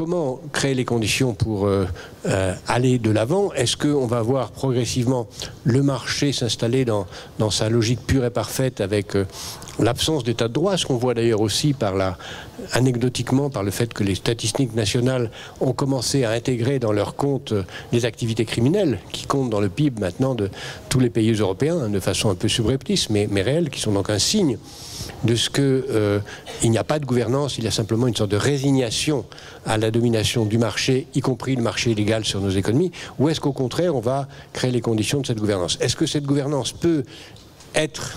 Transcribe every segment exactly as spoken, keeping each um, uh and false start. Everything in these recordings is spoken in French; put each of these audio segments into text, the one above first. comment créer les conditions pour euh, euh, aller de l'avant? Est-ce qu'on va voir progressivement le marché s'installer dans, dans sa logique pure et parfaite avec euh, l'absence d'état de droit, ce qu'on voit d'ailleurs aussi par la, anecdotiquement par le fait que les statistiques nationales ont commencé à intégrer dans leurs comptes les activités criminelles qui comptent dans le P I B maintenant de tous les pays européens de façon un peu subreptice mais, mais réelle, qui sont donc un signe de ce que euh, il n'y a pas de gouvernance, il y a simplement une sorte de résignation à la domination du marché, y compris le marché illégal sur nos économies, ou est-ce qu'au contraire on va créer les conditions de cette gouvernance? Est-ce que cette gouvernance peut être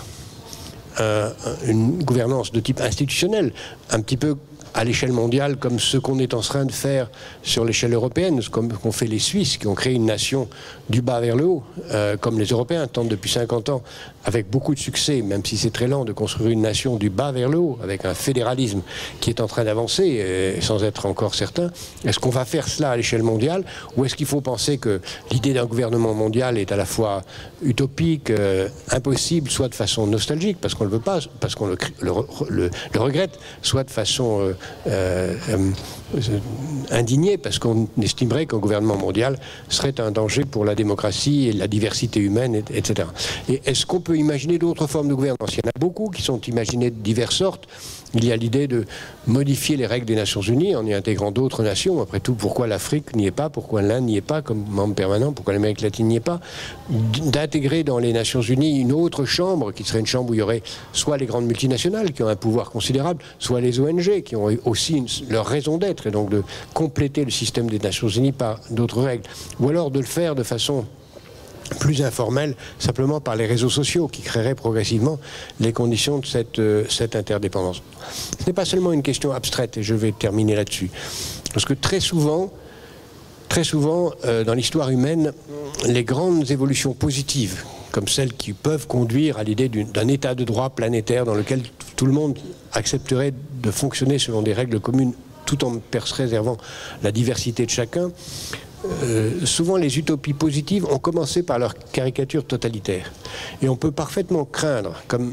Euh, une gouvernance de type institutionnel, un petit peu à l'échelle mondiale comme ce qu'on est en train de faire sur l'échelle européenne, comme qu'ont fait les Suisses qui ont créé une nation du bas vers le haut, euh, comme les Européens tentent depuis cinquante ans avec beaucoup de succès, même si c'est très lent, de construire une nation du bas vers le haut avec un fédéralisme qui est en train d'avancer sans être encore certain. Est-ce qu'on va faire cela à l'échelle mondiale ou est-ce qu'il faut penser que l'idée d'un gouvernement mondial est à la fois utopique, euh, impossible, soit de façon nostalgique parce qu'on ne le veut pas, parce qu'on le, le, le, le regrette, soit de façon euh, euh, euh, indignée, parce qu'on estimerait qu'un gouvernement mondial serait un danger pour la démocratie et la diversité humaine, et cetera. Et est-ce qu'on peut imaginer d'autres formes de gouvernance? Il y en a beaucoup qui sont imaginées de diverses sortes. Il y a l'idée de modifier les règles des Nations Unies en y intégrant d'autres nations. Après tout, pourquoi l'Afrique n'y est pas? Pourquoi l'Inde n'y est pas comme membre permanent? Pourquoi l'Amérique latine n'y est pas? D'intégrer dans les Nations Unies une autre chambre, qui serait une chambre où il y aurait soit les grandes multinationales qui ont un pouvoir considérable, soit les O N G qui ont aussi une, leur raison d'être, et donc de compléter le système des Nations Unies par d'autres règles. Ou alors de le faire de façon plus informelle, simplement par les réseaux sociaux qui créeraient progressivement les conditions de cette, euh, cette interdépendance. Ce n'est pas seulement une question abstraite, et je vais terminer là-dessus. Parce que très souvent, très souvent euh, dans l'histoire humaine, les grandes évolutions positives, comme celles qui peuvent conduire à l'idée d'un état de droit planétaire dans lequel tout le monde accepterait de fonctionner selon des règles communes tout en préservant la diversité de chacun, Euh, souvent les utopies positives ont commencé par leur caricature totalitaire. Et on peut parfaitement craindre, comme,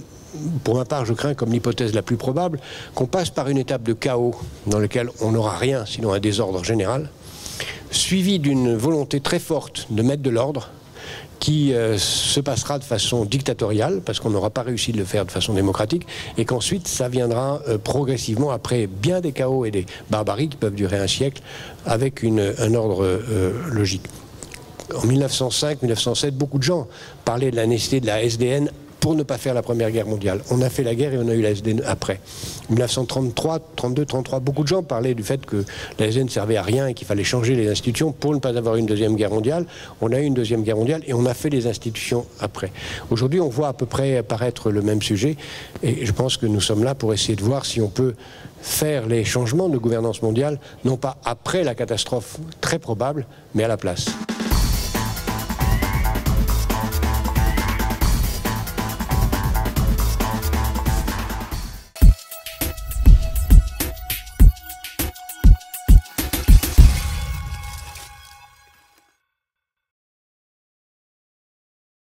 pour ma part je crains comme l'hypothèse la plus probable, qu'on passe par une étape de chaos dans laquelle on n'aura rien sinon un désordre général, suivi d'une volonté très forte de mettre de l'ordre, qui euh, se passera de façon dictatoriale, parce qu'on n'aura pas réussi de le faire de façon démocratique, et qu'ensuite ça viendra euh, progressivement, après bien des chaos et des barbaries qui peuvent durer un siècle, avec une, un ordre euh, logique. En mille neuf cent cinq mille neuf cent sept, beaucoup de gens parlaient de la nécessité de la S D N pour ne pas faire la Première Guerre mondiale. On a fait la guerre et on a eu la S D N après. mille neuf cent trente-trois, trente-deux, trente-trois, beaucoup de gens parlaient du fait que la S D N ne servait à rien et qu'il fallait changer les institutions pour ne pas avoir une Deuxième Guerre mondiale. On a eu une Deuxième Guerre mondiale et on a fait les institutions après. Aujourd'hui, on voit à peu près apparaître le même sujet et je pense que nous sommes là pour essayer de voir si on peut faire les changements de gouvernance mondiale, non pas après la catastrophe très probable, mais à la place.